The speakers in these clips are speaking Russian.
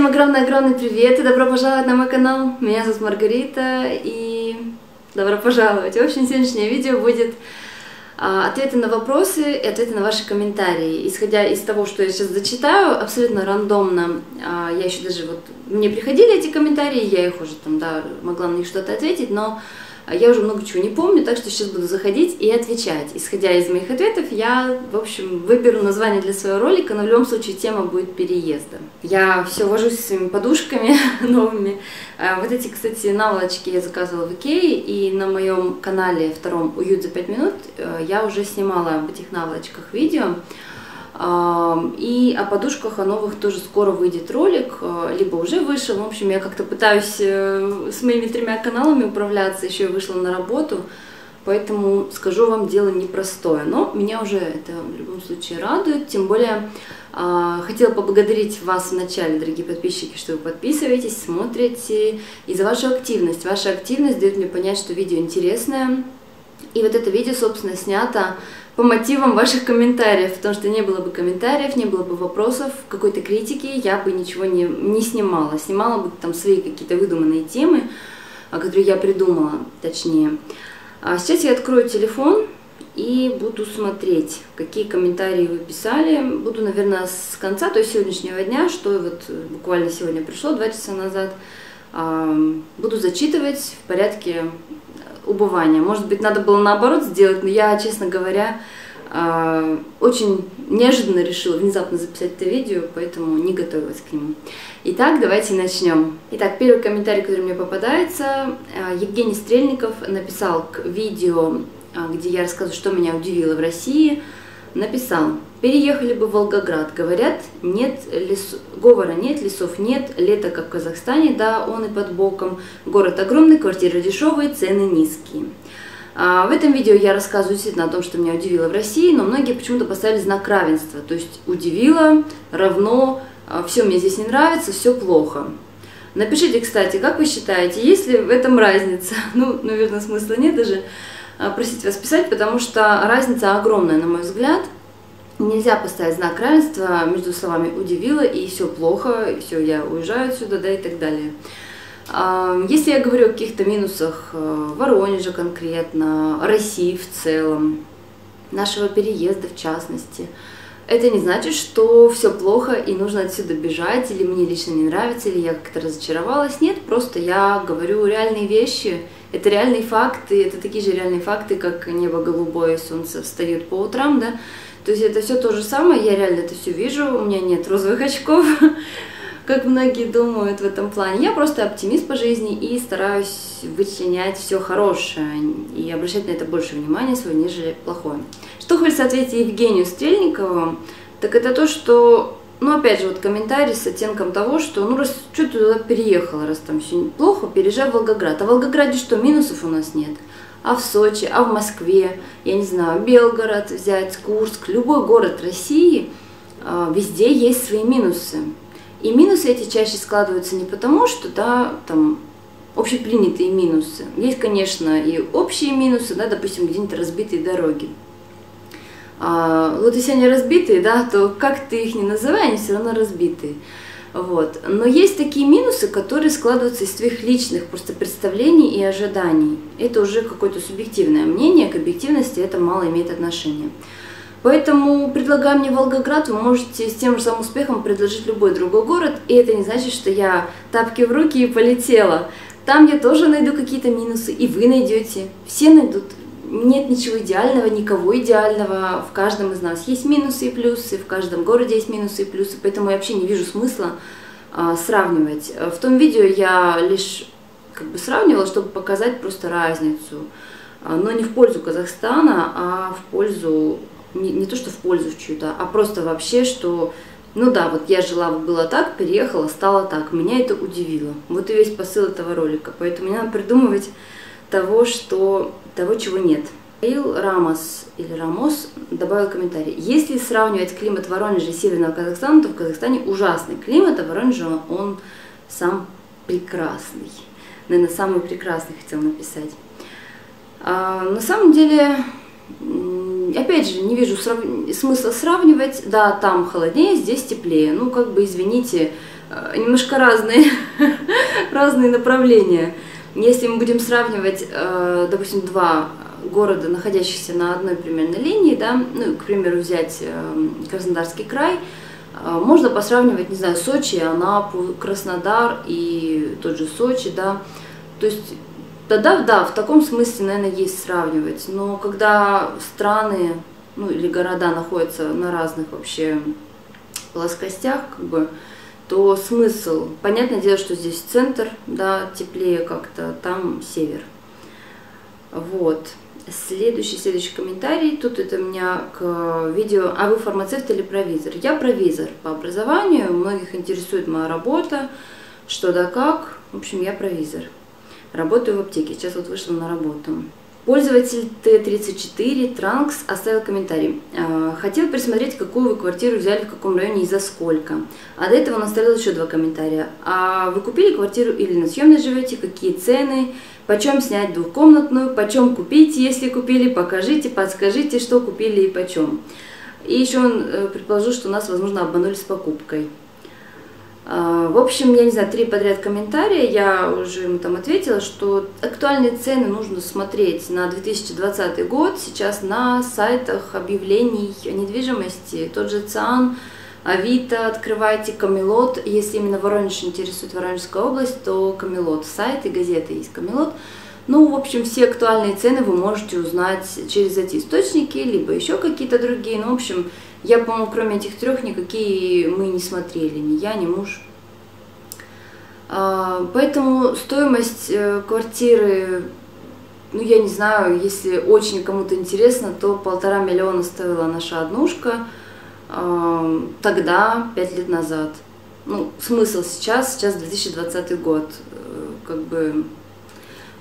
Всем огромный-огромный привет и добро пожаловать на мой канал. Меня зовут Маргарита и добро пожаловать. В общем, сегодняшнее видео будет ответы на вопросы и ответы на ваши комментарии. Исходя из того, что я сейчас зачитаю, абсолютно рандомно, я еще даже вот, мне приходили эти комментарии, я их уже там, да, могла на них что-то ответить, но я уже много чего не помню, так что сейчас буду заходить и отвечать. Исходя из моих ответов, я, в общем, выберу название для своего ролика, но в любом случае тема будет переезда. Я все вожусь со своими подушками новыми. Вот эти, кстати, наволочки я заказывала в Икее, и на моем канале втором «Уют за 5 минут» я уже снимала об этих наволочках видео. И о подушках, о новых тоже скоро выйдет ролик, либо уже вышел. В общем, я как-то пытаюсь с моими 3 каналами управляться, еще и вышла на работу, поэтому скажу вам, дело непростое. Но меня уже это в любом случае радует, тем более хотела поблагодарить вас вначале, дорогие подписчики, что вы подписываетесь, смотрите, и за вашу активность. Ваша активность дает мне понять, что видео интересное. И вот это видео, собственно, снято по мотивам ваших комментариев, потому что не было бы комментариев, не было бы вопросов, какой-то критики, я бы ничего не снимала. Снимала бы там свои какие-то выдуманные темы, которые я придумала, точнее. А сейчас я открою телефон и буду смотреть, какие комментарии вы писали. Буду, наверное, с конца, то есть сегодняшнего дня, что вот буквально сегодня пришло, 2 часа назад, буду зачитывать в порядке убывания. Может быть, надо было наоборот сделать, но я, честно говоря, очень неожиданно решила внезапно записать это видео, поэтому не готовилась к нему. Итак, давайте начнем. Итак, первый комментарий, который мне попадается. Евгений Стрельников написал к видео, где я рассказываю, что меня удивило в России. Написал: переехали бы в Волгоград, говорят, нет говора нет, лесов нет, лето как в Казахстане, да, он и под боком, город огромный, квартиры дешевые, цены низкие. В этом видео я рассказываю действительно о том, что меня удивило в России, но многие почему-то поставили знак равенства, то есть удивило равно все мне здесь не нравится, все плохо. Напишите, кстати, как вы считаете, есть ли в этом разница? Ну, наверное, смысла нет даже просить вас писать, потому что разница огромная, на мой взгляд. Нельзя поставить знак равенства между словами «удивило» и «все плохо», и «все, я уезжаю отсюда», да, и так далее. Если я говорю о каких-то минусах Воронежа конкретно, России в целом, нашего переезда в частности, это не значит, что все плохо и нужно отсюда бежать, или мне лично не нравится, или я как-то разочаровалась. Нет, просто я говорю реальные вещи. Это реальные факты, это такие же реальные факты, как небо голубое, солнце встает по утрам, да. То есть это все то же самое, я реально это все вижу, у меня нет розовых очков, как многие думают в этом плане. Я просто оптимист по жизни и стараюсь вычленять все хорошее и обращать на это больше внимания своего, нежели плохое. Что хочется ответить Евгению Стрельникову, так это то, что, ну опять же, вот комментарий с оттенком того, что ну раз что ты туда переехала, раз там все плохо, переезжай в Волгоград. А в Волгограде что, минусов у нас нет? А в Сочи, а в Москве, я не знаю, Белгород взять, Курск, любой город России, везде есть свои минусы. И минусы эти чаще складываются не потому, что, да, там, общепринятые минусы. Есть, конечно, и общие минусы, да, допустим, где-нибудь разбитые дороги. Вот если они разбитые, да, то как ты их не называй, они все равно разбитые. Вот. Но есть такие минусы, которые складываются из твоих личных просто представлений и ожиданий. Это уже какое-то субъективное мнение, к объективности это мало имеет отношения. Поэтому, предлагая мне Волгоград, вы можете с тем же самым успехом предложить любой другой город, и это не значит, что я тапки в руки и полетела. Там я тоже найду какие-то минусы, и вы найдете, все найдут. Нет ничего идеального, никого идеального, в каждом из нас есть минусы и плюсы, в каждом городе есть минусы и плюсы, поэтому я вообще не вижу смысла сравнивать. В том видео я лишь как бы сравнивала, чтобы показать просто разницу, но не в пользу Казахстана, а в пользу, не то что в пользу чью-то, а просто вообще, что ну да, вот я жила, была так, переехала, стала так, меня это удивило. Вот и весь посыл этого ролика, поэтому мне надо придумывать того, чего нет. Ил Рамос или Рамос добавил комментарий: если сравнивать климат Воронежа и Северного Казахстана, то в Казахстане ужасный климат, а Воронеж он сам прекрасный. Наверное, самый прекрасный хотел написать. На самом деле опять же, не вижу смысла сравнивать, да, там холоднее, здесь теплее, ну, как бы, извините, немножко разные направления. Если мы будем сравнивать, допустим, два города, находящихся на одной примерно линии, да, ну, к примеру, взять Краснодарский край, можно посравнивать, не знаю, Сочи, Анапу, Краснодар и тот же Сочи, да, то есть, да, в таком смысле, наверное, есть сравнивать, но когда страны, ну, или города находятся на разных вообще плоскостях, как бы, то смысл, понятное дело, что здесь центр, да, теплее как-то, там север. Вот. Следующий комментарий, тут это у меня к видео, а вы фармацевт или провизор? Я провизор по образованию, многих интересует моя работа, что да как, в общем, я провизор. Работаю в аптеке, сейчас вот вышла на работу. Пользователь Т34 Транкс оставил комментарий. Хотел присмотреть, какую вы квартиру взяли, в каком районе и за сколько. А до этого он оставил еще два комментария. А вы купили квартиру или на съемной живете, какие цены, почем снять двухкомнатную, почем купить, если купили, покажите, подскажите, что купили и почем. И еще он предположил, что нас, возможно, обманули с покупкой. В общем, я не знаю, три подряд комментария, я уже ему там ответила, что актуальные цены нужно смотреть на 2020 год, сейчас на сайтах объявлений о недвижимости, тот же Циан, Авито, открывайте, Камелот, если именно Воронеж интересует, Воронежская область, то Камелот, сайт и газета есть Камелот. Ну, в общем, все актуальные цены вы можете узнать через эти источники, либо еще какие-то другие. Ну, в общем, я, по-моему, кроме этих трех никакие мы не смотрели, ни я, ни муж. Поэтому стоимость квартиры, ну, я не знаю, если очень кому-то интересно, то 1,5 миллиона стоила наша однушка тогда, 5 лет назад. Ну, смысл сейчас 2020 год, как бы...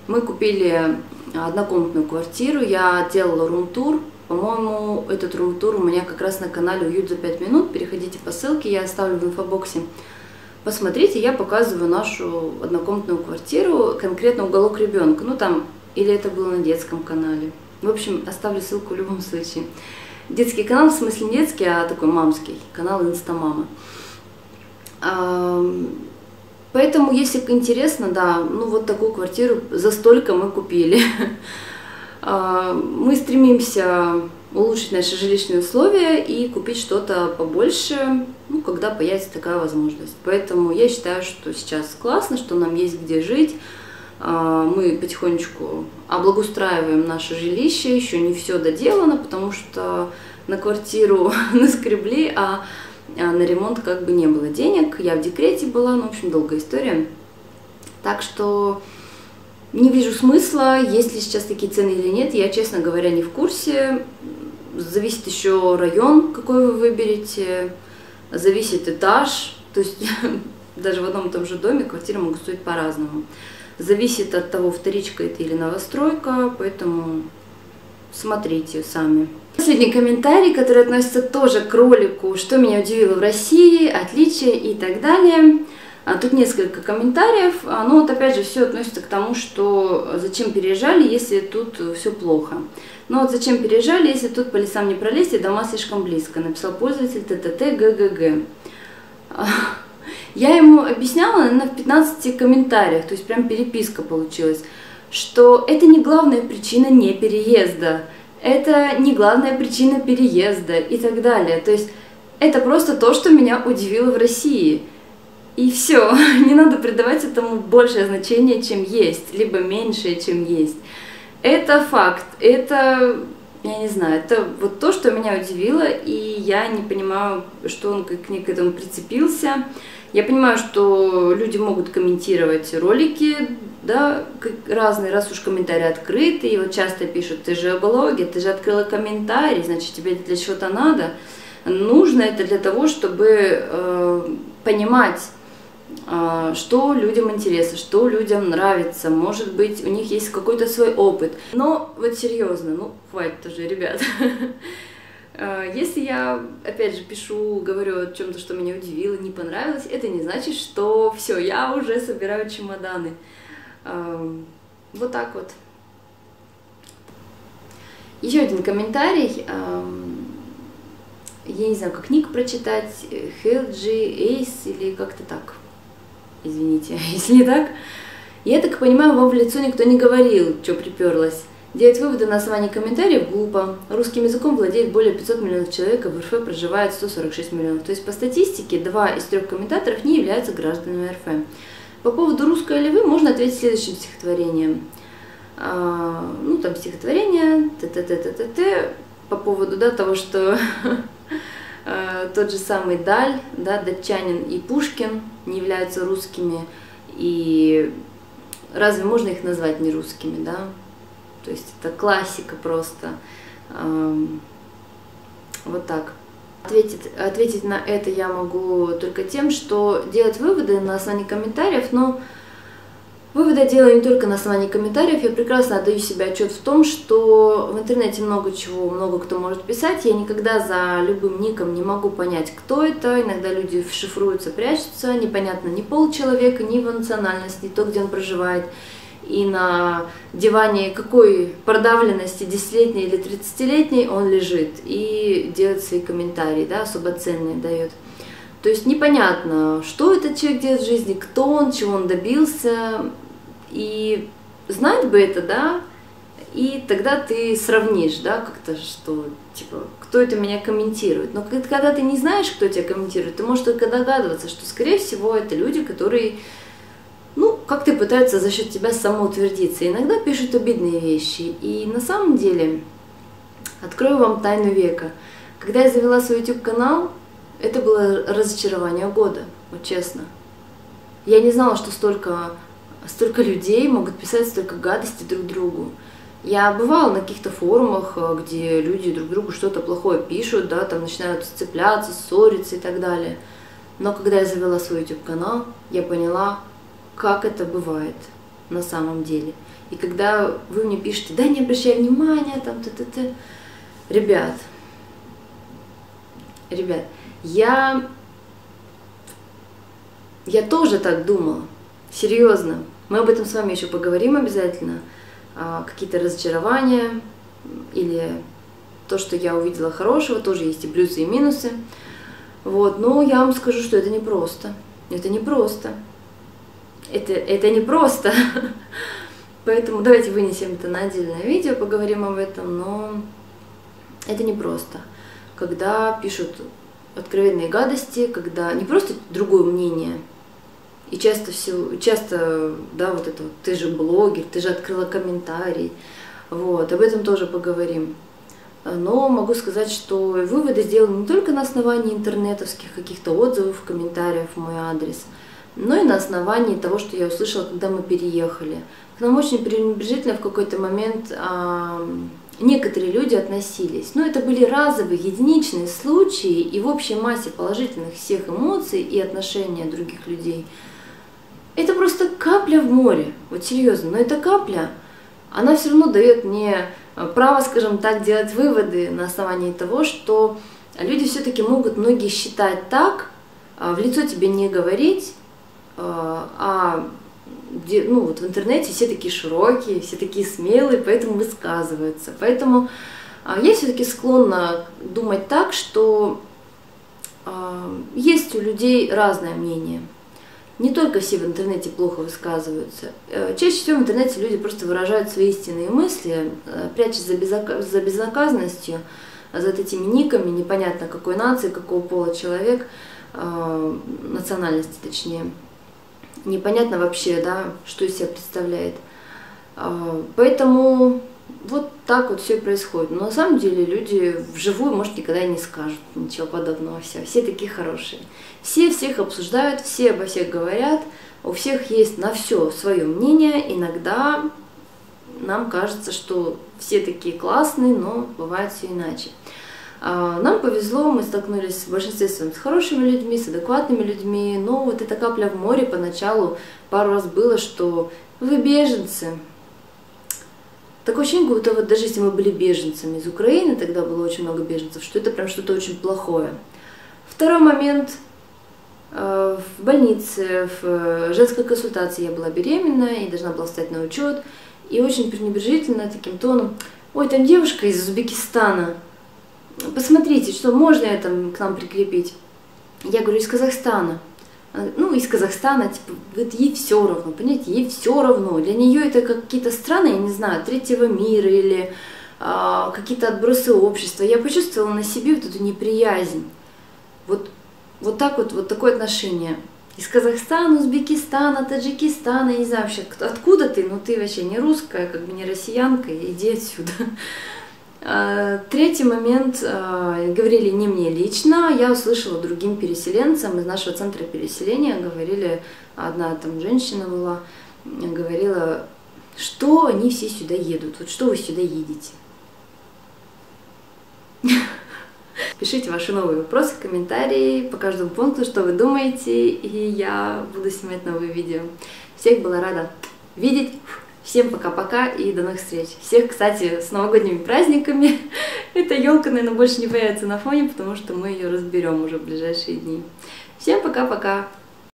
Мы купили однокомнатную квартиру, я делала рум-тур, по-моему, этот рум-тур у меня как раз на канале «Уют за 5 минут», переходите по ссылке, я оставлю в инфобоксе. Посмотрите, я показываю нашу однокомнатную квартиру, конкретно уголок ребенка, ну там, или это было на детском канале. В общем, оставлю ссылку в любом случае. Детский канал, в смысле не детский, а такой мамский, канал «Инстамама». Поэтому, если интересно, да, ну вот такую квартиру за столько мы купили. Мы стремимся улучшить наши жилищные условия и купить что-то побольше, ну, когда появится такая возможность. Поэтому я считаю, что сейчас классно, что нам есть где жить. Мы потихонечку облагоустраиваем наше жилище, еще не все доделано, потому что на квартиру наскребли, а... на ремонт как бы не было денег, я в декрете была, ну, в общем, долгая история. Так что не вижу смысла, есть ли сейчас такие цены или нет, я, честно говоря, не в курсе. Зависит еще район, какой вы выберете, зависит этаж, то есть даже в одном и том же доме квартиры могут стоить по-разному. Зависит от того, вторичка это или новостройка, поэтому смотрите сами. Последний комментарий, который относится тоже к ролику «Что меня удивило в России», «Отличия» и так далее. Тут несколько комментариев, но вот опять же все относится к тому, что зачем переезжали, если тут все плохо. Ну вот зачем переезжали, если тут по лесам не пролезть и дома слишком близко, написал пользователь ТТТ ГГГ. Я ему объясняла, наверное, в 15 комментариях, то есть прям переписка получилась, что это не главная причина не переезда. Это не главная причина переезда и так далее. То есть это просто то, что меня удивило в России. И все, не надо придавать этому большее значение, чем есть, либо меньшее, чем есть. Это факт, это, я не знаю, это вот то, что меня удивило, и я не понимаю, что он к этому прицепился. Я понимаю, что люди могут комментировать ролики, да, разные, раз уж комментарии открыты, и вот часто пишут, ты же о блоге, ты же открыла комментарий, значит, тебе для чего-то надо. Нужно это для того, чтобы понимать, что людям интересно, что людям нравится, может быть, у них есть какой-то свой опыт. Но вот серьезно, ну, хватит уже, ребят. Если я, опять же, пишу, говорю о чем-то, что меня удивило, не понравилось, это не значит, что все, я уже собираю чемоданы. Вот так вот. Еще один комментарий. Я не знаю, как книгу прочитать, Хелджи, Эйс или как-то так. Извините, если не так. Я так понимаю, вам в лицо никто не говорил, что приперлась. Делать выводы на основании комментариев глупо. Русским языком владеет более 500 миллионов человек, а в РФ проживает 146 миллионов. То есть по статистике 2 из 3 комментаторов не являются гражданами РФ. По поводу «Русская ли вы» можно ответить следующим стихотворением. Ну, там стихотворение, по поводу, да, того, что тот же самый Даль, да, Датчанин и Пушкин не являются русскими, и разве можно их назвать нерусскими, да? То есть это классика просто. Вот так. Ответить на это я могу только тем, что делать выводы на основании комментариев, но выводы я делаю не только на основании комментариев, я прекрасно отдаю себе отчет в том, что в интернете много чего, много кто может писать, я никогда за любым ником не могу понять, кто это, иногда люди шифруются, прячутся, непонятно ни пол человека, ни его национальность, ни то, где он проживает, и на диване какой продавленности 10-летней или 30-летней он лежит и делает свои комментарии, да, особо ценные дает. То есть непонятно, что этот человек делает в жизни, кто он, чего он добился, и знать бы это, да, и тогда ты сравнишь, да, как-то, что, типа, кто это меня комментирует. Но когда ты не знаешь, кто тебя комментирует, ты можешь только догадываться, что, скорее всего, это люди, которые, ну, как-то пытаются за счет тебя самоутвердиться. Иногда пишут обидные вещи, и на самом деле, открою вам тайну века. Когда я завела свой YouTube-канал, это было разочарование года, вот честно. Я не знала, что столько людей могут писать столько гадостей друг другу. Я бывала на каких-то форумах, где люди друг другу что-то плохое пишут, да, там начинают цепляться, ссориться и так далее. Но когда я завела свой YouTube-канал, я поняла, как это бывает на самом деле. И когда вы мне пишете, да, не обращай внимания, там, т-т-т. Ребят, я тоже так думала, серьезно. Мы об этом с вами еще поговорим обязательно. Какие-то разочарования или то, что я увидела хорошего, тоже есть и плюсы, и минусы. Вот. Но я вам скажу, что это непросто. Это непросто. Это непросто. Поэтому давайте вынесем это на отдельное видео, поговорим об этом, но это непросто. Когда пишут откровенные гадости, когда не просто другое мнение, и часто, да, вот это, ты же блогер, ты же открыла комментарий, вот, об этом тоже поговорим. Но могу сказать, что выводы сделаны не только на основании интернетовских каких-то отзывов, комментариев в мой адрес, но и на основании того, что я услышала, когда мы переехали. К нам очень пренебрежительно в какой-то момент некоторые люди относились, но это были разовые, единичные случаи, и в общей массе положительных всех эмоций и отношения других людей. Это просто капля в море, вот серьезно, но эта капля, она все равно дает мне право, скажем так, делать выводы на основании того, что люди все-таки могут многие считать так, в лицо тебе не говорить, а ну, вот в интернете все такие широкие, все такие смелые, поэтому высказываются. Поэтому я все-таки склонна думать так, что есть у людей разное мнение. Не только все в интернете плохо высказываются. Чаще всего в интернете люди просто выражают свои истинные мысли, прячась за безнаказанностью, за этими никами, непонятно какой нации, какого пола человек, национальности точнее. Непонятно вообще, да, что из себя представляет. Поэтому вот так вот все и происходит. Но на самом деле люди вживую, может, никогда и не скажут ничего подобного. Все такие хорошие. Все всех обсуждают, все обо всех говорят. У всех есть на все свое мнение. Иногда нам кажется, что все такие классные, но бывает все иначе. Нам повезло, мы столкнулись в большинстве своем с хорошими людьми, с адекватными людьми, но вот эта капля в море поначалу пару раз было, что вы беженцы. Такое ощущение, будто вот даже если мы были беженцами из Украины, тогда было очень много беженцев, что это прям что-то очень плохое. Второй момент. В больнице, в женской консультации я была беременна и должна была встать на учет. И очень пренебрежительно таким тоном: Ой, там девушка из Узбекистана. Посмотрите, что можно я там к нам прикрепить. Я говорю, из Казахстана. Ну, из Казахстана, типа, вот ей все равно, понимаете, ей все равно. Для нее это какие-то страны, я не знаю, третьего мира или какие-то отбросы общества. Я почувствовала на себе вот эту неприязнь. Вот такое отношение. Из Казахстана, Узбекистана, Таджикистана, я не знаю вообще, откуда ты, но ты вообще не русская, как бы не россиянка, иди отсюда. Третий момент, говорили не мне лично, я услышала другим переселенцам из нашего центра переселения, говорили, одна там женщина была, говорила, что они все сюда едут, вот что вы сюда едете. Пишите ваши новые вопросы, комментарии по каждому пункту, что вы думаете, и я буду снимать новые видео. Всех была рада видеть. Всем пока-пока и до новых встреч. Всех, кстати, с новогодними праздниками. Эта елка, наверное, больше не появится на фоне, потому что мы ее разберем уже в ближайшие дни. Всем пока-пока.